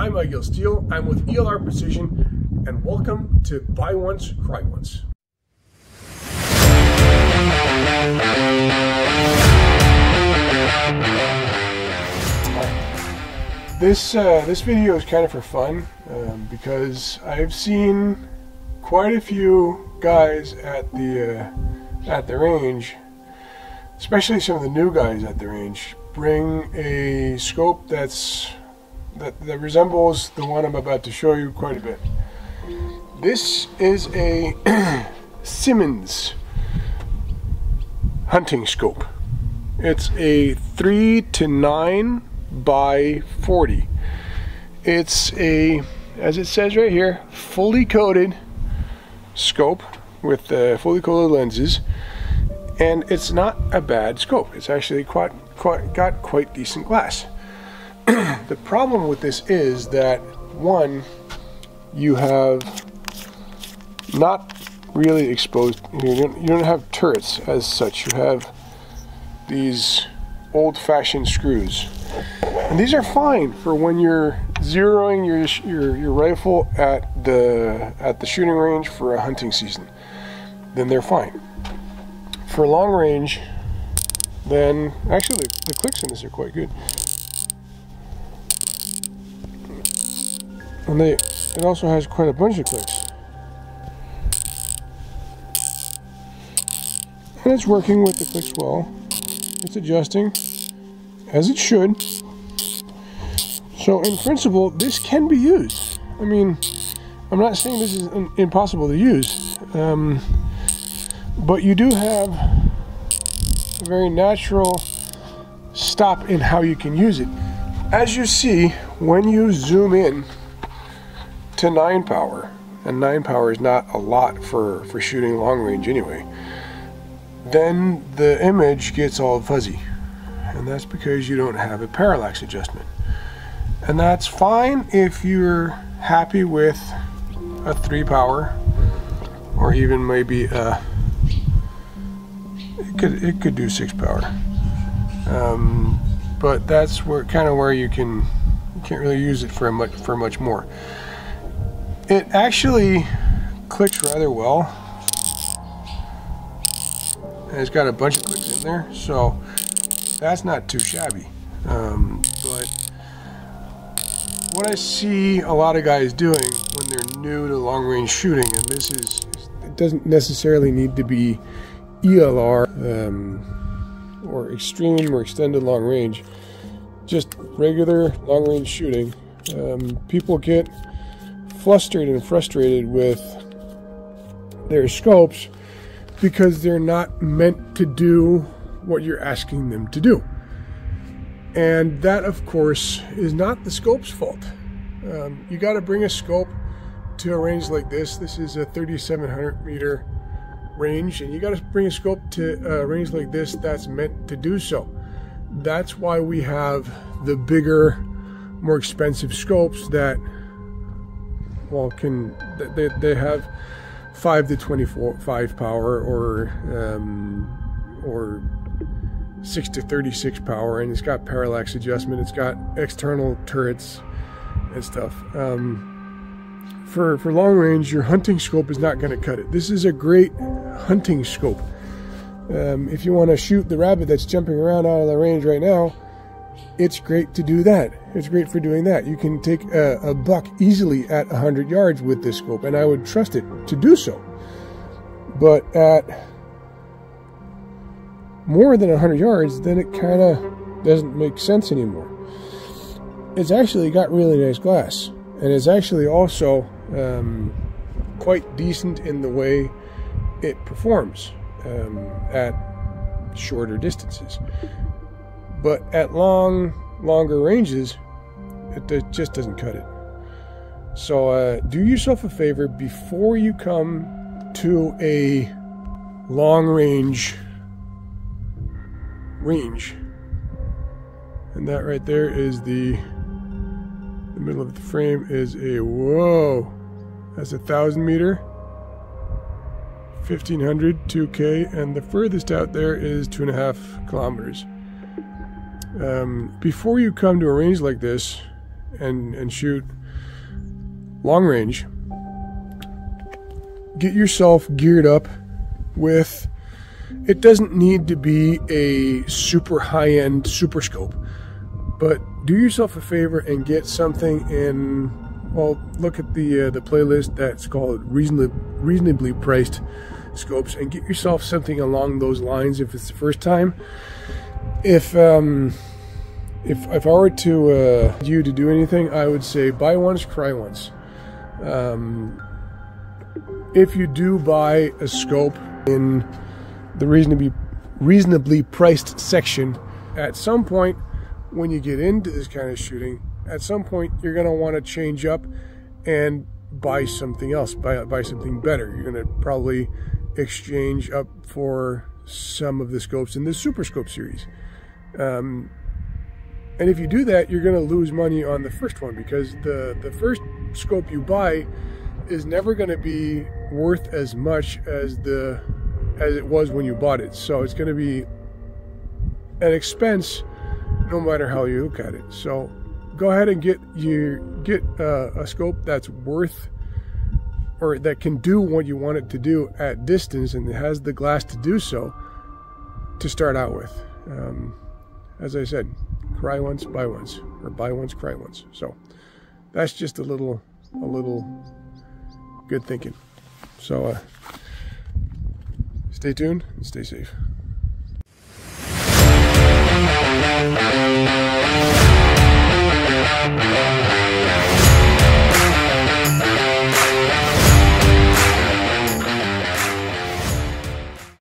I'm Miguel Steele, I'm with ELR Precision, and welcome to Buy Once, Cry Once. This video is kind of for fun because I've seen quite a few guys at the range, especially some of the new guys at the range, bring a scope that resembles the one I'm about to show you quite a bit. This is a Simmons hunting scope. It's a 3-9 by 40. It's a, as it says right here, fully coated scope with fully coated lenses, and it's not a bad scope. It's actually got quite decent glass. The problem with this is that, one, you have not really exposed, you don't have turrets as such. You have these old-fashioned screws. And these are fine for when you're zeroing your rifle at the shooting range for a hunting season. Then they're fine. For long range, then actually the clicks in this are quite good. And it also has quite a bunch of clicks. And it's working with the clicks well. It's adjusting, as it should. So in principle, this can be used. I mean, I'm not saying this is impossible to use, but you do have a very natural stop in how you can use it. As you see, when you zoom in to 9 power, and 9 power is not a lot for shooting long range anyway, then the image gets all fuzzy. And that's because you don't have a parallax adjustment. And that's fine if you're happy with a 3 power, or even maybe it could do 6 power. But that's kind of where you can't really use it for much more. It actually clicks rather well, and it's got a bunch of clicks in there, so that's not too shabby. But what I see a lot of guys doing when they're new to long-range shooting, and this is, it doesn't necessarily need to be ELR or extreme or extended long-range, just regular long-range shooting. People get flustered and frustrated with their scopes because they're not meant to do what you're asking them to do. And that, of course, is not the scope's fault. You got to bring a scope to a range like this. This is a 3,700 meter range, and you got to bring a scope to a range like this that's meant to do so. That's why we have the bigger, more expensive scopes that, well, they have 5 to 25 power or 6 to 36 power, and it's got parallax adjustment, it's got external turrets and stuff. For long range, your hunting scope is not going to cut it. This is a great hunting scope. If you want to shoot the rabbit that's jumping around out of the range right now, it's great to do that. It's great for doing that. You can take a buck easily at 100 yards with this scope, and I would trust it to do so. But at more than 100 yards, then it kind of doesn't make sense anymore. It's actually got really nice glass, and it's actually also quite decent in the way it performs at shorter distances. But at longer ranges, it just doesn't cut it. So do yourself a favor before you come to a long range, and that right there is the middle of the frame is a, whoa, that's 1,000 meter, 1,500, 2K, and the furthest out there is 2.5 kilometers. Before you come to a range like this, and shoot long range, get yourself geared up with, it doesn't need to be a super high-end super scope, but do yourself a favor and get something in, well, look at the playlist that's called reasonably priced scopes, and get yourself something along those lines if it's the first time. If I were to you to do anything, I would say buy once, cry once. If you do buy a scope in the reasonably priced section, at some point when you get into this kind of shooting, at some point you're going to want to change up and buy something else, buy something better. You're going to probably exchange up for some of the scopes in the super scope series, and if you do that, you're going to lose money on the first one, because the first scope you buy is never going to be worth as much as it was when you bought it. So it's going to be an expense no matter how you look at it. So go ahead and get a scope that's worth, or that can do what you want it to do at distance, and it has the glass to do so, to start out with. As I said, cry once, buy once, or buy once, cry once. So that's just a little good thinking. So stay tuned and stay safe.